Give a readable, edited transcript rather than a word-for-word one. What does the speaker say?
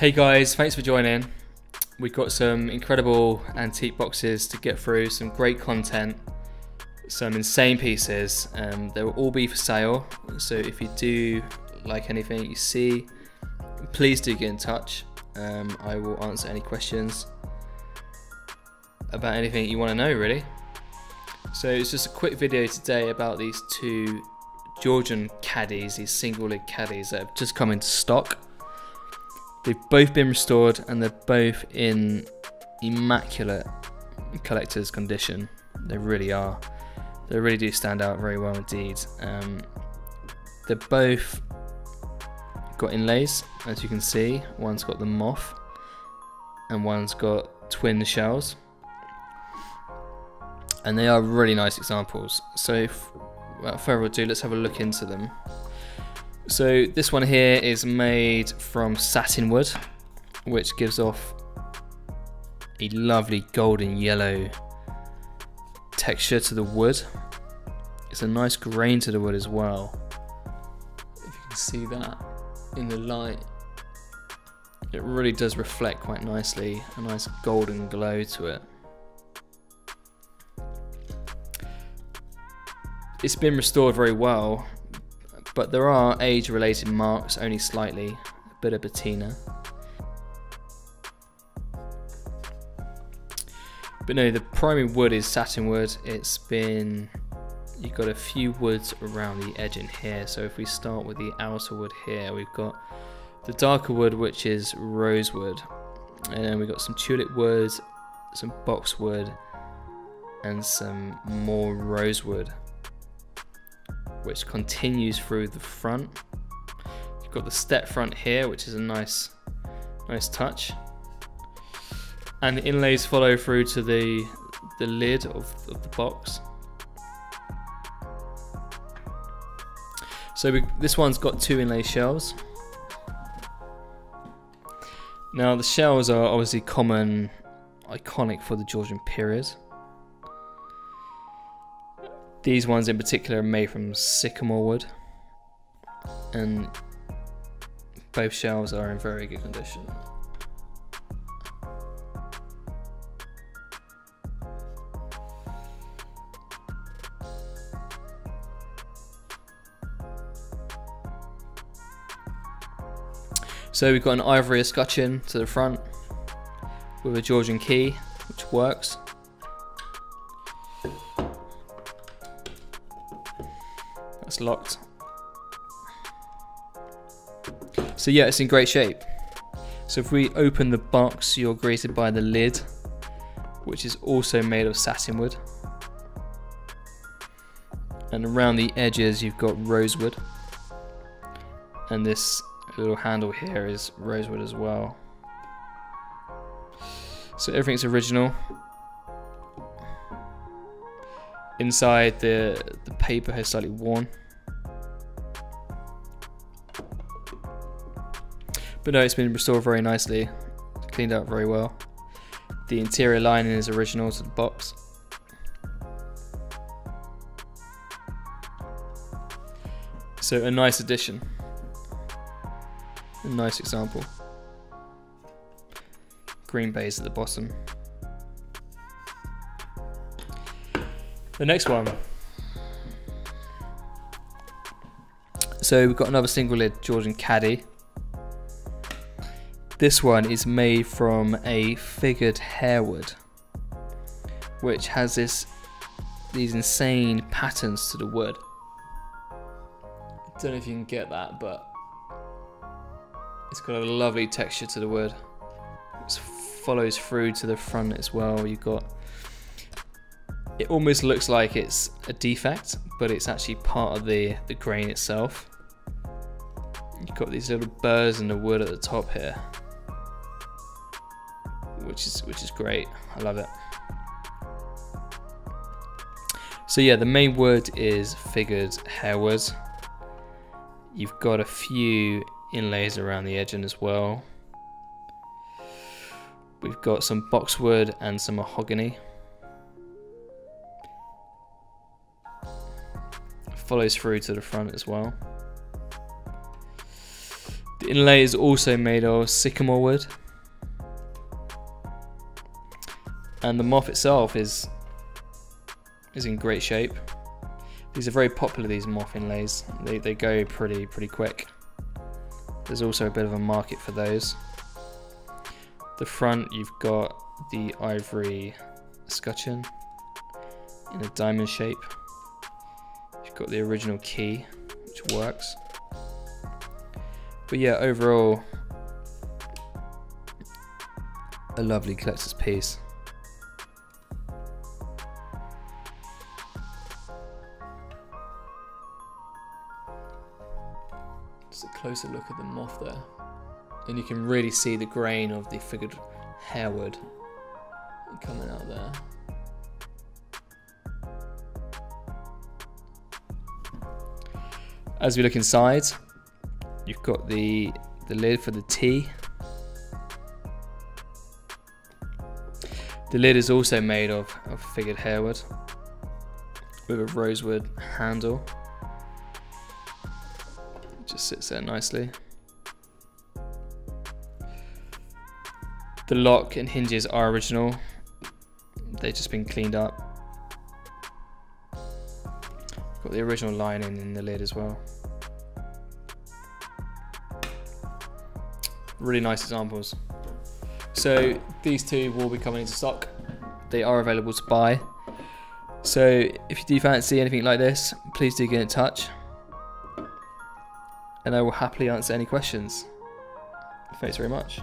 Hey guys, thanks for joining. We've got some incredible antique boxes to get through, some great content, some insane pieces. They will all be for sale, so if you do like anything you see, please do get in touch. I will answer any questions about anything you want to know really. So it's just a quick video today about these two Georgian caddies, these single lid caddies that have just come into stock. They've both been restored and they're both in immaculate collector's condition. They really are. They really do stand out very well indeed. They're both got inlays, as you can see. One's got the moth and one's got twin shells. And they are really nice examples. So without further ado, let's have a look into them. So this one here is made from satin wood, which gives off a lovely golden yellow texture to the wood. It's a nice grain to the wood as well. If you can see that in the light, it really does reflect quite nicely, a nice golden glow to it. It's been restored very well, but there are age-related marks, only slightly, a bit of patina. But no, the primary wood is satin wood. It's been, you've got a few woods around the edge in here. So if we start with the outer wood here, we've got the darker wood, which is rosewood. And then we've got some tulip wood, some boxwood, and some more rosewood, which continues through the front. You've got the step front here, which is a nice touch. And the inlays follow through to the lid of the box. So this one's got two inlay shells. Now the shells are obviously common, iconic for the Georgian period. These ones in particular are made from sycamore wood, and both shells are in very good condition. So we've got an ivory escutcheon to the front with a Georgian key, which works. That's locked. So yeah, it's in great shape. So if we open the box, you're greeted by the lid, which is also made of satinwood. And around the edges, you've got rosewood. And this little handle here is rosewood as well. So everything's original. Inside, the paper has slightly worn. But no, it's been restored very nicely, cleaned up very well. The interior lining is original to the box. So a nice addition, a nice example. Green baize at the bottom. The next one. So we've got another single lid Georgian caddy. This one is made from a figured harewood, which has these insane patterns to the wood. I don't know if you can get that, but it's got a lovely texture to the wood. It follows through to the front as well. You've got It almost looks like it's a defect, but it's actually part of the grain itself. You've got these little burrs in the wood at the top here, which is great. I love it. So yeah, the main wood is figured hairwood. You've got a few inlays around the edging as well. We've got some boxwood and some mahogany. It follows through to the front as well. The inlay is also made of sycamore wood. And the moth itself is in great shape. These are very popular, these moth inlays. They go pretty quick. There's also a bit of a market for those. The front, you've got the ivory scutcheon in a diamond shape. You've got the original key, which works. But yeah, overall, a lovely collector's piece. Just a closer look at the moth there. And you can really see the grain of the figured hairwood coming out there. As we look inside, you've got the lid for the tea. The lid is also made of figured hairwood with a rosewood handle. It just sits there nicely. The lock and hinges are original. They've just been cleaned up. Got the original lining in the lid as well. Really nice examples. So these two will be coming into stock. They are available to buy. So if you do fancy anything like this, please do get in touch. And I will happily answer any questions. Thanks very much.